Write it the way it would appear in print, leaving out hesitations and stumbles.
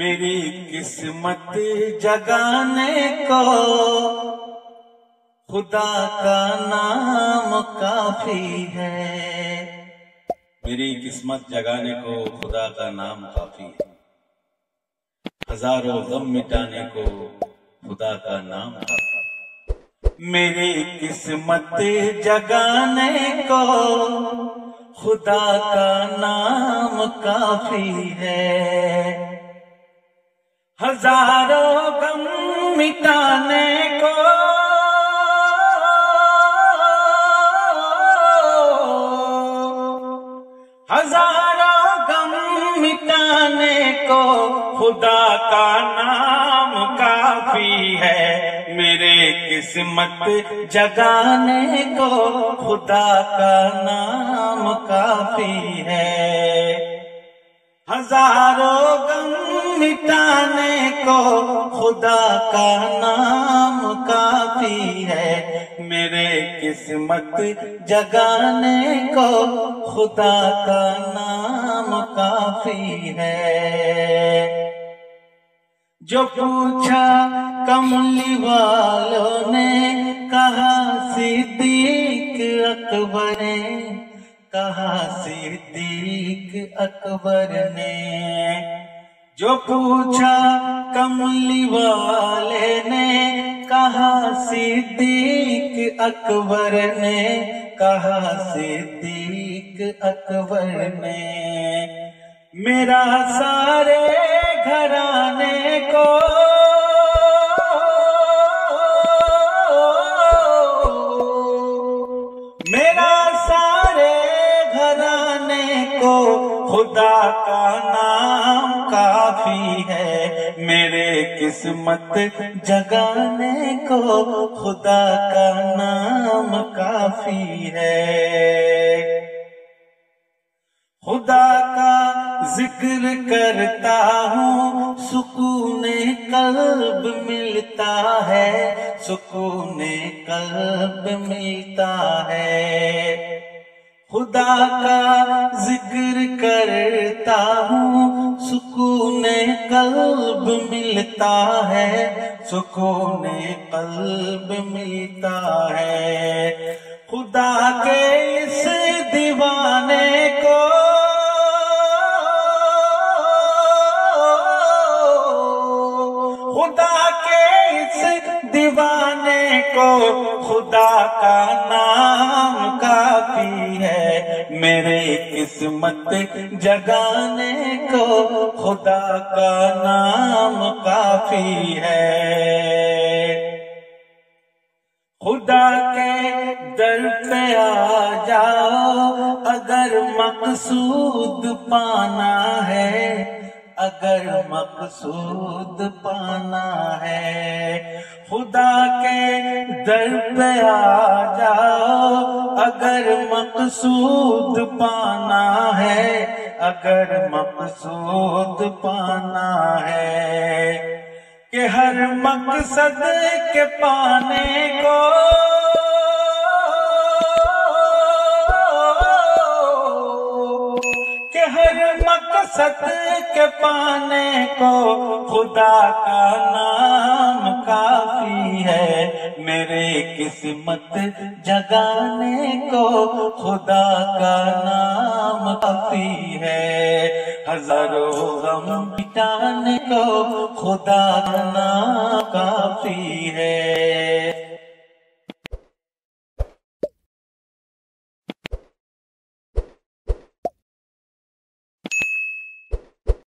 मेरी किस्मत जगाने को खुदा का नाम काफी है। मेरी किस्मत जगाने को खुदा का नाम काफी है, हजारों गम मिटाने को खुदा का नाम काफी है। मेरी किस्मत जगाने को खुदा का नाम काफी है, हजारों गम मिटाने को खुदा का नाम काफी है। मेरे किस्मत जगाने को खुदा का नाम काफी है, हजारों गम मिटाने को खुदा का नाम काफी है। मेरे किस्मत जगाने को खुदा का नाम काफी है। जो पूछा कमली वालों ने, कहा सिद्दीक अकबर ने, कहा सिद्दीक अकबर ने। जो पूछा कमली वाले ने, कहा सिद्दीक अकबर ने, कहा सिद्दीक अकबर ने। मेरा सारे घराने को, मेरा सारे घराने को खुदा का नाम काफी है। मेरे किस्मत जगाने को खुदा का नाम काफी है। खुदा का जिक्र करता हूँ, सुकूने कल्ब मिलता है, सुकूने कल्ब मिलता है। खुदा का जिक्र करता हूँ, सुकूने कल्ब मिलता है, सुकूने कल्ब मिलता है। खुदा के इस दीवाने को, खुदा के इस दीवाने को खुदा का नाम काफी है। मेरे किस्मत जगाने को खुदा का नाम काफी है। खुदा के दर पे आ जाओ अगर मकसूद पाना है, अगर मकसूद पाना है। खुदा के दर पे आ जाओ अगर मकसूद पाना है, अगर मकसूद पाना है। कि हर मकसद के पाने को, कि हर मकसद के पाने को खुदा का नाम काफी है। मेरे किस्मत जगाने को खुदा का नाम काफी है, हजारों गम मिटाने को खुदा का नाम काफी है।